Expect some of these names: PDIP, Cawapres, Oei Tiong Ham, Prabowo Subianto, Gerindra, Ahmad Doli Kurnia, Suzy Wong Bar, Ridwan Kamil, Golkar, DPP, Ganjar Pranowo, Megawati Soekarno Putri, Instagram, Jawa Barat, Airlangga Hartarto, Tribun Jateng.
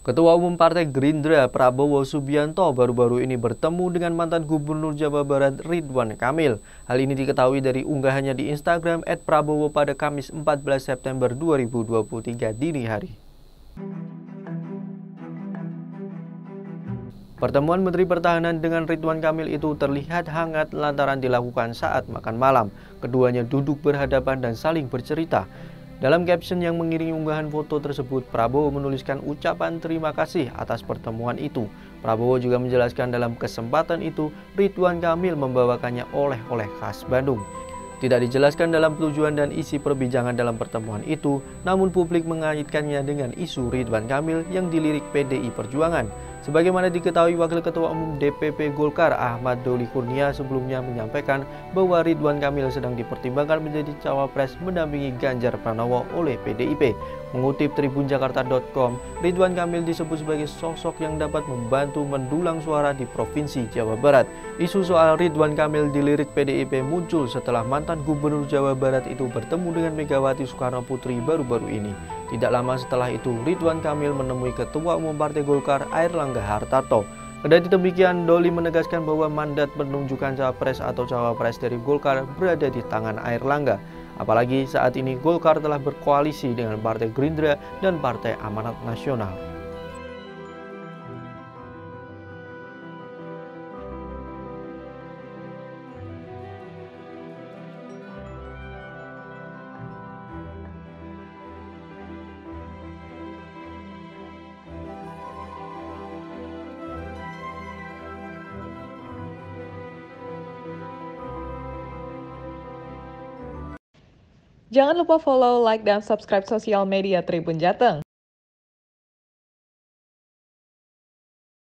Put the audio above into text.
Ketua Umum Partai Gerindra Prabowo Subianto baru-baru ini bertemu dengan mantan Gubernur Jawa Barat Ridwan Kamil. Hal ini diketahui dari unggahannya di Instagram @prabowo pada Kamis 14 September 2023 dini hari. Pertemuan Menteri Pertahanan dengan Ridwan Kamil itu terlihat hangat lantaran dilakukan saat makan malam. Keduanya duduk berhadapan dan saling bercerita. Dalam caption yang mengiringi unggahan foto tersebut, Prabowo menuliskan ucapan terima kasih atas pertemuan itu. Prabowo juga menjelaskan dalam kesempatan itu, Ridwan Kamil membawakannya oleh-oleh khas Bandung. Tidak dijelaskan dalam tujuan dan isi perbincangan dalam pertemuan itu, namun publik mengaitkannya dengan isu Ridwan Kamil yang dilirik PDI Perjuangan. Sebagaimana diketahui, Wakil Ketua Umum DPP Golkar Ahmad Doli Kurnia sebelumnya menyampaikan bahwa Ridwan Kamil sedang dipertimbangkan menjadi cawapres mendampingi Ganjar Pranowo oleh PDIP. Mengutip tribunjakarta.com, Ridwan Kamil disebut sebagai sosok yang dapat membantu mendulang suara di Provinsi Jawa Barat. Isu soal Ridwan Kamil dilirik PDIP muncul setelah mantan Gubernur Jawa Barat itu bertemu dengan Megawati Soekarno Putri baru-baru ini. Tidak lama setelah itu, Ridwan Kamil menemui Ketua Umum Partai Golkar Airlangga Hartarto. Kendati demikian, Doli menegaskan bahwa mandat penunjukan capres atau cawapres dari Golkar berada di tangan Airlangga. Apalagi saat ini Golkar telah berkoalisi dengan Partai Gerindra dan Partai Amanat Nasional. Jangan lupa follow, like, dan subscribe sosial media Tribun Jateng.